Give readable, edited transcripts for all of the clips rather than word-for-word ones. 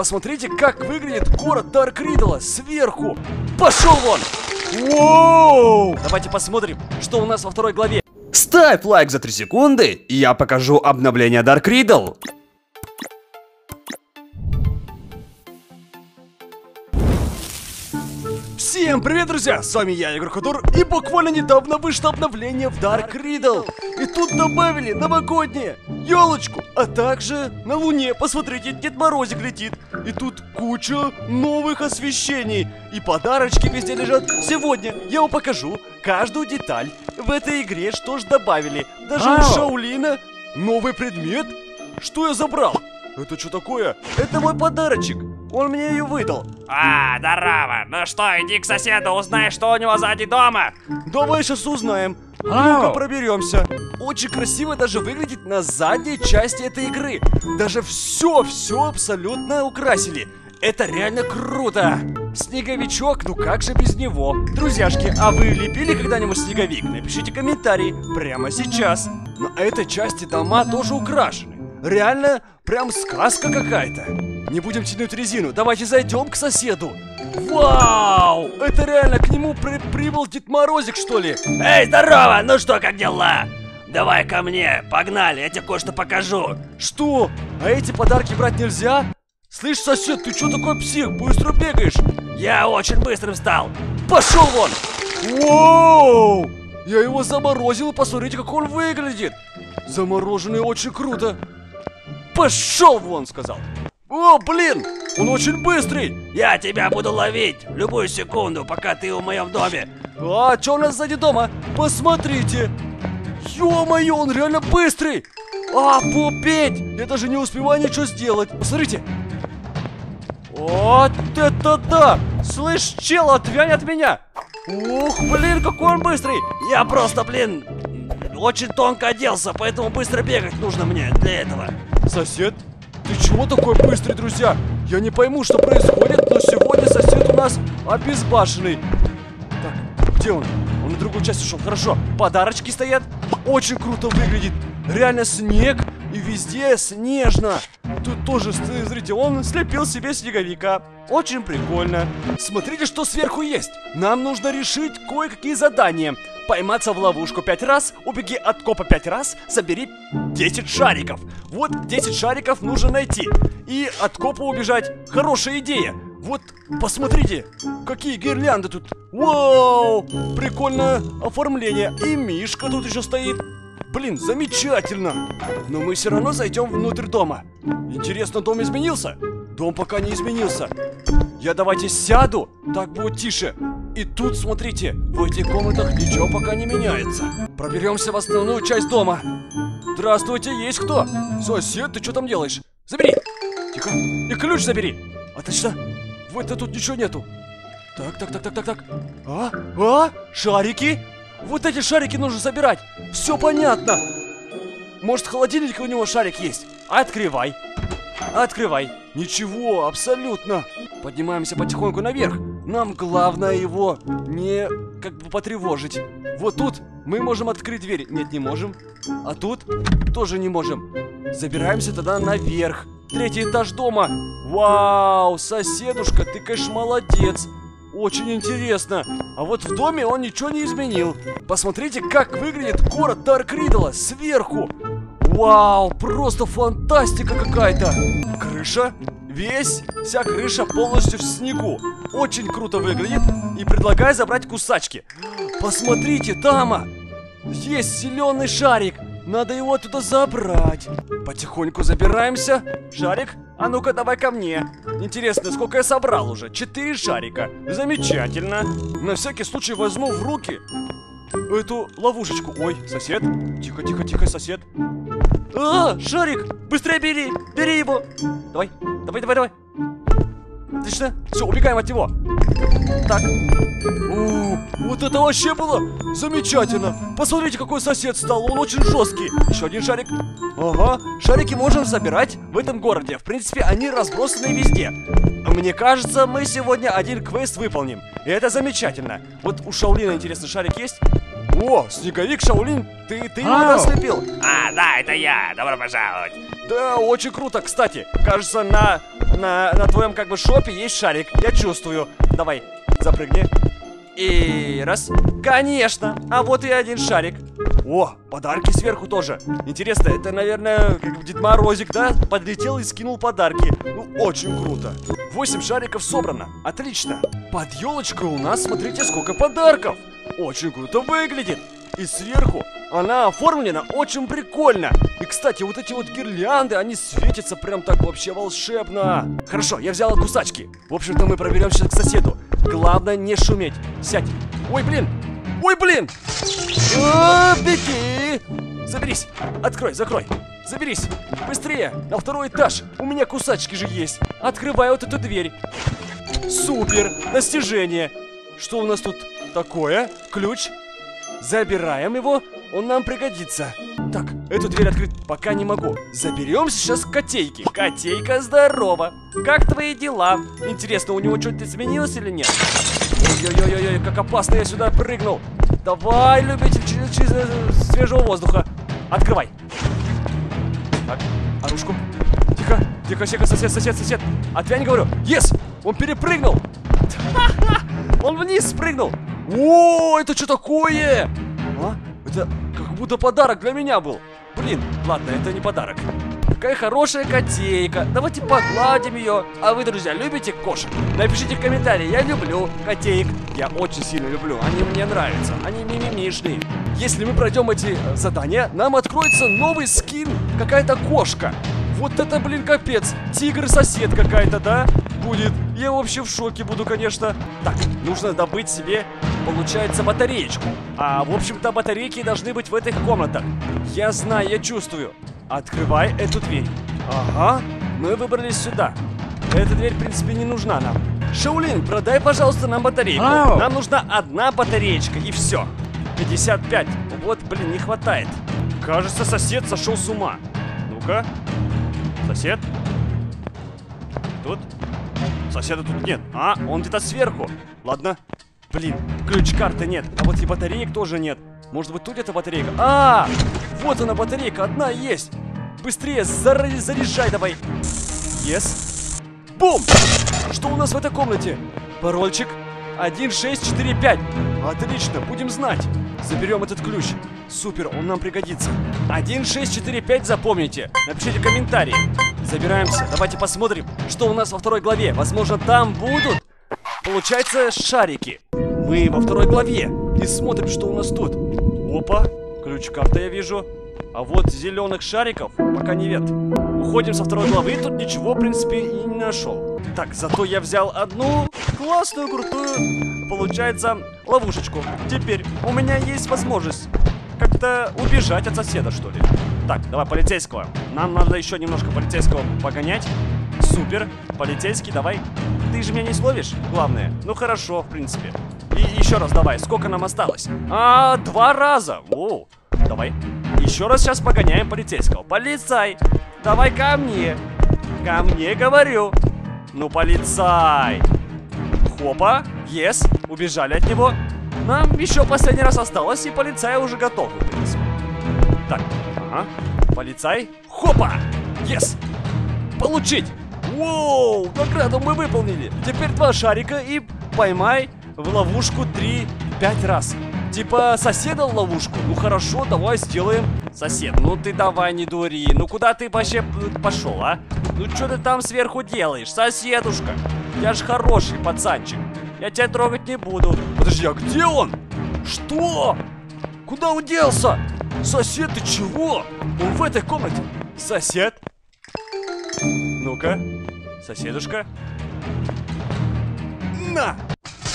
Посмотрите, как выглядит город Дарк Риддла сверху. Пошел вон! Воу! Давайте посмотрим, что у нас во второй главе. Ставь лайк за 3 секунды, и я покажу обновление Dark Riddle. Всем привет, друзья! С вами я, Игорь Адор, и буквально недавно вышло обновление в Dark Riddle. И тут добавили новогоднее, елочку, а также на Луне, посмотрите, Дед Морозик летит. И тут куча новых освещений, и подарочки везде лежат. Сегодня я вам покажу каждую деталь в этой игре, что ж добавили. Даже у Шаолина новый предмет. Что я забрал? Это что такое? Это мой подарочек. Он мне ее выдал. А, дарава. Ну что, иди к соседу, узнай, что у него сзади дома. Давай сейчас узнаем. Ну-ка проберемся. Очень красиво даже выглядит на задней части этой игры. Даже все абсолютно украсили. Это реально круто. Снеговичок, ну как же без него? Друзьяшки, а вы лепили когда-нибудь снеговик? Напишите комментарий прямо сейчас. На этой части дома тоже украшены. Реально, прям сказка какая-то. Не будем тянуть резину, давайте зайдем к соседу. Вау! Это реально к нему прибыл Дед Морозик, что ли? Эй, здорово! Ну что, как дела? Давай ко мне, погнали, я тебе кое-что покажу. Что? А эти подарки брать нельзя? Слышь, сосед, ты что такой псих? Быстро бегаешь? Я очень быстрым стал. Пошел вон! Воу! Я его заморозил, посмотрите, как он выглядит. Замороженный очень круто. Пошел вон, сказал. О, блин, он очень быстрый. Я тебя буду ловить в любую секунду, пока ты в моем доме. А, что у нас сзади дома? Посмотрите. Ё-моё, он реально быстрый. А, пупеть. Я даже не успеваю ничего сделать. Посмотрите. Вот это да. Слышь, чел, отвянь от меня. Ух, блин, какой он быстрый. Я просто, блин, очень тонко оделся, поэтому быстро бегать нужно мне для этого. Сосед, ты чего такой быстрый, друзья? Я не пойму, что происходит, но сегодня сосед у нас обезбашенный. Так, где он? Он на другую часть ушел. Хорошо, подарочки стоят. Очень круто выглядит. Реально снег, и везде снежно. Тут тоже, смотрите, он слепил себе снеговика. Очень прикольно. Смотрите, что сверху есть. Нам нужно решить кое-какие задания. Пойматься в ловушку 5 раз, убеги от копа 5 раз, собери 10 шариков. Вот 10 шариков нужно найти. И от копа убежать. Хорошая идея. Вот, посмотрите, какие гирлянды тут. Вау! Прикольное оформление. И мишка тут еще стоит. Блин, замечательно. Но мы все равно зайдем внутрь дома. Интересно, дом изменился? Дом пока не изменился. Я давайте сяду, так будет тише. И тут, смотрите, в этих комнатах ничего пока не меняется. Проберемся в основную часть дома. Здравствуйте, есть кто? Сосед, ты что там делаешь? Забери! Тихо! И ключ забери! А точно? Вот это тут ничего нету. Так. Шарики? Вот эти шарики нужно забирать. Все понятно. Может, в холодильнике у него шарик есть? Открывай. Открывай. Ничего, абсолютно. Поднимаемся потихоньку наверх. Нам главное его не как бы потревожить. Вот тут мы можем открыть дверь. Нет, не можем. А тут тоже не можем. Забираемся тогда наверх. Третий этаж дома. Вау, соседушка, ты, конечно, молодец. Очень интересно. А вот в доме он ничего не изменил. Посмотрите, как выглядит город Дарк Риддла сверху. Вау, просто фантастика какая-то. Крыша. Вся крыша полностью в снегу. Очень круто выглядит. И предлагаю забрать кусачки. Посмотрите, тама. Есть зеленый шарик. Надо его туда забрать. Потихоньку забираемся. Шарик, а ну-ка давай ко мне. Интересно, сколько я собрал уже? 4 шарика. Замечательно. На всякий случай возьму в руки эту ловушечку. Ой, сосед. Тихо, сосед. А, шарик! Быстрее бери! Бери его! Давай! Отлично! Все, убегаем от него! Так. О, вот это вообще было замечательно! Посмотрите, какой сосед стал! Он очень жесткий! Еще один шарик. Ага, шарики можем забирать в этом городе. В принципе, они разбросаны везде. Мне кажется, мы сегодня один квест выполним. И это замечательно. Вот у Шаолина, интересно, шарик есть? О, снеговик Шаолин, ты его наслепил. А, да, это я, добро пожаловать. Да, очень круто. Кстати, кажется, на твоем как бы шопе есть шарик. Я чувствую. Давай, запрыгни. И раз. Конечно. А вот и один шарик. О, подарки сверху тоже. Интересно, это, наверное, как Дед Морозик, да? Подлетел и скинул подарки. Ну, очень круто. 8 шариков собрано. Отлично. Под елочкой у нас, смотрите, сколько подарков. Очень круто выглядит. И сверху она оформлена очень прикольно. И, кстати, вот эти вот гирлянды, они светятся прям так вообще волшебно. Хорошо, я взял кусачки. В общем-то, мы проберем сейчас к соседу. Главное не шуметь. Сядь. Ой, блин. Ой, блин. О, беги. Заберись. Открой, закрой. Заберись. Быстрее. На второй этаж. У меня кусачки же есть. Открывай вот эту дверь. Супер. Достижение. Что у нас тут такое? Ключ. Забираем его. Он нам пригодится. Так, эту дверь открыть пока не могу. Заберем сейчас котейки. Котейка, здорово. Как твои дела? Интересно, у него что-то изменилось или нет? Ой-ой-ой, как опасно я сюда прыгнул. Давай, любитель свежего воздуха. Открывай. Так, оружку. Тихо, тихо, тихо, сосед, сосед, сосед. Отвянь, говорю. Yes! Он перепрыгнул. Он вниз спрыгнул. О, это что такое? А? Это как будто подарок для меня был. Блин, ладно, это не подарок. Какая хорошая котейка. Давайте погладим ее. А вы, друзья, любите кошек? Напишите в комментарии, я люблю котеек. Я очень сильно люблю, они мне нравятся. Они мимимишные. Если мы пройдем эти задания, нам откроется новый скин. Какая-то кошка. Вот это, блин, капец. Тигр-сосед какая-то, да? Будет. Я вообще в шоке буду, конечно. Так, нужно добыть себе, получается, батареечку. А, в общем-то, батарейки должны быть в этих комнатах. Я знаю, я чувствую. Открывай эту дверь. Ага, мы выбрались сюда. Эта дверь, в принципе, не нужна нам. Шаолин, продай, пожалуйста, нам батарейку. Нам нужна одна батареечка, и все. 55. Вот, блин, не хватает. Кажется, сосед сошел с ума. Ну-ка. Сосед? Тут? Соседа тут нет. А, он где-то сверху. Ладно. Блин, ключ-карты нет. А вот и батареек тоже нет. Может быть, тут где-то батарейка? А, вот она батарейка. Одна есть. Быстрее заряжай давай. Yes. Бум! Что у нас в этой комнате? Парольчик 1645. Отлично, будем знать. Заберем этот ключ. Супер, он нам пригодится. 1645 запомните. Напишите комментарии. Забираемся. Давайте посмотрим, что у нас во второй главе. Возможно, там будут, получается, шарики. Мы во второй главе. И смотрим, что у нас тут. Опа, ключ-карта я вижу. А вот зеленых шариков пока нет. Уходим со второй главы. Тут ничего, в принципе, и не нашел. Так, зато я взял одну классную, крутую, получается, ловушечку. Теперь у меня есть возможность как-то убежать от соседа, что ли. Так, давай полицейского. Нам надо еще немножко полицейского погонять. Супер. Полицейский, давай. Ты же меня не словишь, главное. Ну хорошо, в принципе. И еще раз давай. Сколько нам осталось? А, 2 раза. Воу. Давай. Еще раз сейчас погоняем полицейского. Полицай, давай ко мне. Ко мне, говорю. Ну, полицай. Хопа. Yes. Убежали от него. Нам еще последний раз осталось, и полицай уже готов, в принципе. Так, ага. Полицай. Хопа! Yes! Получить! Воу! Награду мы выполнили! Теперь 2 шарика и поймай в ловушку 3-5 раз. Типа соседа в ловушку? Ну хорошо, давай сделаем. Сосед, ну ты давай не дури. Ну куда ты вообще пошел, а? Ну что ты там сверху делаешь, соседушка? Я ж хороший пацанчик. Я тебя трогать не буду. Подожди, а где он? Что? Куда он делся? Сосед, ты чего? Он в этой комнате. Сосед? Ну-ка. Соседушка. На!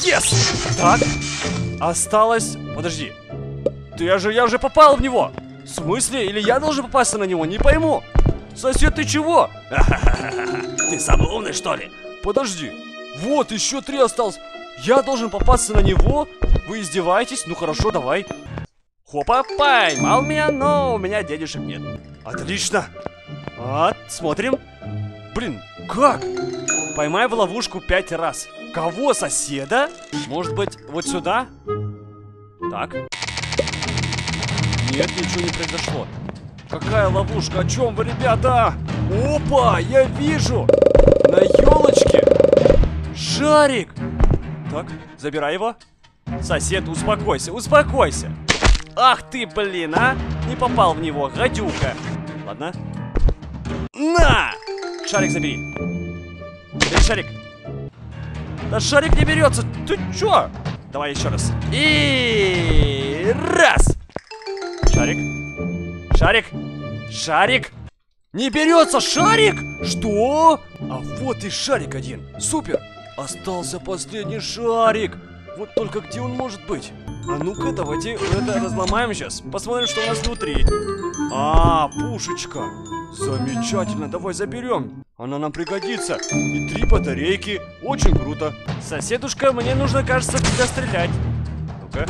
Yes! Так. Осталось... Подожди. Я же попал в него. В смысле? Или я должен попасться на него? Не пойму. Сосед, ты чего? Ты самый умный, что ли? Подожди. Вот, еще 3 осталось. Я должен попасться на него? Вы издеваетесь? Ну хорошо, давай. Хопа, поймал меня, но у меня денежек нет. Отлично. Вот, смотрим. Блин, как? Поймай в ловушку 5 раз. Кого, соседа? Может быть, вот сюда? Так. Нет, ничего не произошло. Какая ловушка? О чем вы, ребята? Опа! Я вижу! На елочке шарик! Так, забирай его. Сосед, успокойся, успокойся! Ах ты, блин, а! Не попал в него, гадюка! Ладно. На! Шарик забери. Бери шарик. Да шарик не берется. Ты чё? Давай еще раз. И раз! Шарик. Шарик. Шарик. Не берется шарик? Что? А вот и шарик один. Супер. Остался последний шарик. Вот только где он может быть? А ну-ка, давайте это разломаем сейчас. Посмотрим, что у нас внутри. А, пушечка. Замечательно, давай заберем. Она нам пригодится. И 3 батарейки. Очень круто. Соседушка, мне нужно, кажется, тебя стрелять. Ну-ка,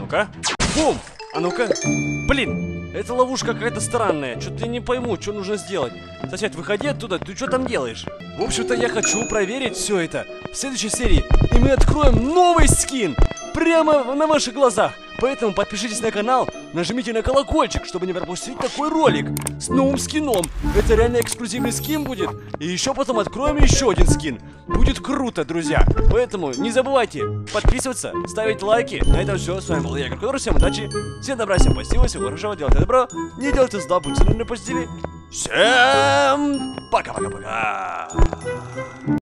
ну-ка. Бум! А ну-ка. Блин, эта ловушка какая-то странная. Что-то я не пойму, что нужно сделать. Сосед, выходи оттуда, ты что там делаешь? В общем-то, я хочу проверить все это в следующей серии. И мы откроем новый скин. Прямо на ваших глазах. Поэтому подпишитесь на канал, нажмите на колокольчик, чтобы не пропустить такой ролик с новым скином. Это реально эксклюзивный скин будет. И еще потом откроем еще один скин. Будет круто, друзья. Поэтому не забывайте подписываться, ставить лайки. На этом все. С вами был я, Адор. Всем удачи, всем добра, всем спасибо, всего хорошего, делайте добро, не делайте зла, будьте на позитиве. Всем пока-пока-пока.